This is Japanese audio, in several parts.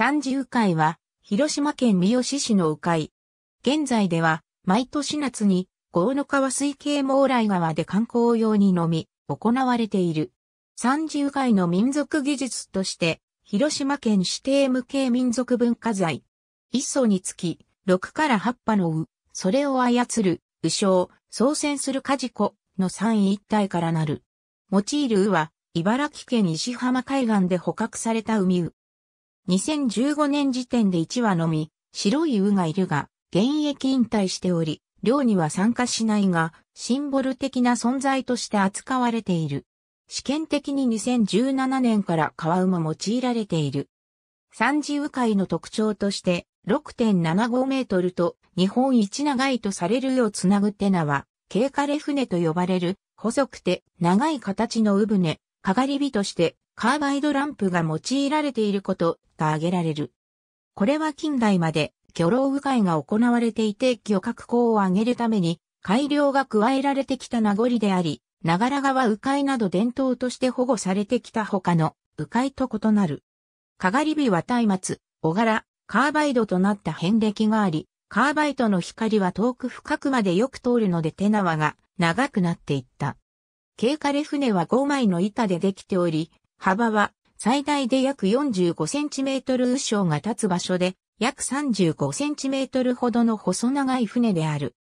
三次鵜飼は、広島県三次市の鵜飼。現在では、毎年夏に、江の川水系毛来川で観光用にのみ、行われている。三次鵜飼の民族技術として、広島県指定無形民族文化財。一艘につき、6から8羽の鵜、それを操る、鵜匠、操船する舵子の三位一体からなる。用いる鵜は、茨城県石浜海岸で捕獲された海鵜。2015年時点で1羽のみ、白い鵜がいるが、現役引退しており、漁には参加しないが、シンボル的な存在として扱われている。試験的に2017年から川鵜も用いられている。三次鵜飼の特徴として、6.75 メートルと日本一長いとされる鵜をつなぐ手名は、軽枯船と呼ばれる、細くて長い形の鵜船、かがり火としてカーバイドランプが用いられていることが挙げられる。これは近代まで漁労鵜飼が行われていて漁獲高を上げるために改良が加えられてきた名残であり、長良川鵜飼など伝統として保護されてきた他の鵜飼と異なる。かがり火は松明、小柄、カーバイドとなった遍歴があり、カーバイドの光は遠く深くまでよく通るので手縄が長くなっていった。軽枯船は5枚の板でできており、幅は最大で約45センチメートル、鵜匠が立つ場所で約35センチメートルほどの細長い船である。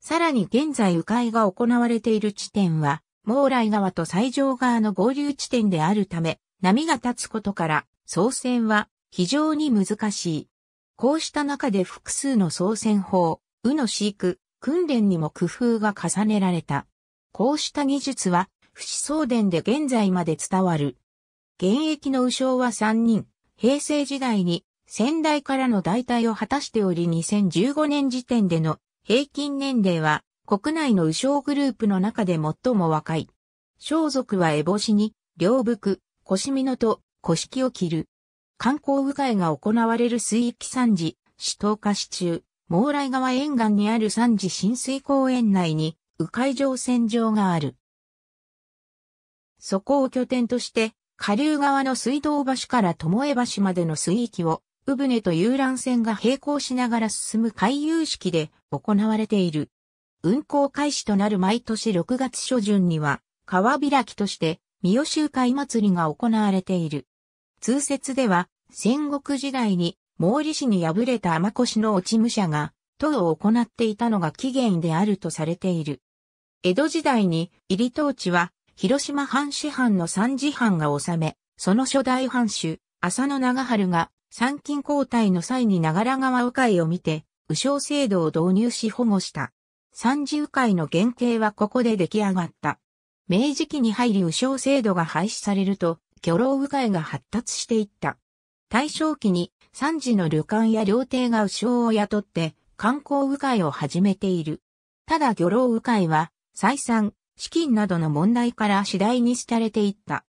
さらに現在鵜飼が行われている地点は、毛来川と西条川の合流地点であるため、波が立つことから、操船は非常に難しい。こうした中で複数の操船法、鵜の飼育、訓練にも工夫が重ねられた。こうした技術は、父子相伝で現在まで伝わる。現役の鵜匠は3人、平成時代に先代からの代替を果たしており、2015年時点での平均年齢は国内の鵜匠グループの中で最も若い。装束は烏帽子に、両服、腰蓑と古式を着る。観光鵜飼が行われる水域三次、市東下市中、毛来川沿岸にある三次親水公園内に、鵜飼乗船場がある。そこを拠点として、下流側の水道橋から巴橋までの水域を、鵜船と遊覧船が並行しながら進む回遊式で行われている。運航開始となる毎年6月初旬には、川開きとして、三次鵜飼祭りが行われている。通説では、戦国時代に、毛利氏に敗れた尼越の落武者が、投を行っていたのが起源であるとされている。江戸時代に、入当地は、広島藩支藩の三次藩が治め、その初代藩主、浅野長春が、参勤交代の際に長良川鵜飼を見て、鵜匠制度を導入し保護した。三次鵜飼の原型はここで出来上がった。明治期に入り鵜匠制度が廃止されると、漁労鵜飼が発達していった。大正期に、三次の旅館や料亭が鵜匠を雇って、観光鵜飼を始めている。ただ漁労鵜飼は、採算、資金などの問題から次第に廃れていった。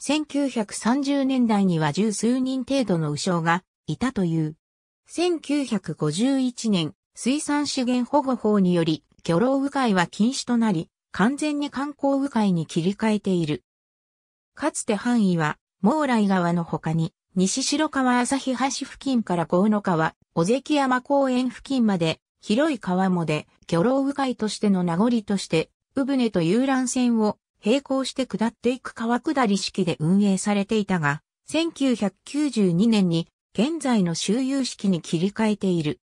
1930年代には十数人程度の鵜匠がいたという。1951年、水産資源保護法により、漁労鵜飼は禁止となり、完全に観光鵜飼に切り替えている。かつて範囲は、毛来川の他に、西白川旭橋付近から江の川、尾関山公園付近まで、広い川面で、漁労鵜飼としての名残として、鵜船と遊覧船を並行して下っていく川下り式で運営されていたが、1992年に現在の周遊式に切り替えている。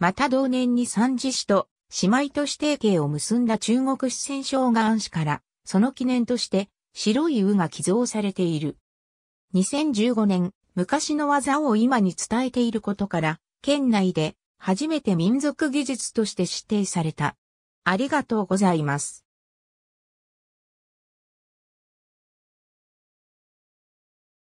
また同年に三次市と姉妹都市提携を結んだ中国四川省雅安市から、その記念として白い鵜が寄贈されている。2015年、昔の技を今に伝えていることから、県内で初めて民族技術として指定された。ありがとうございます。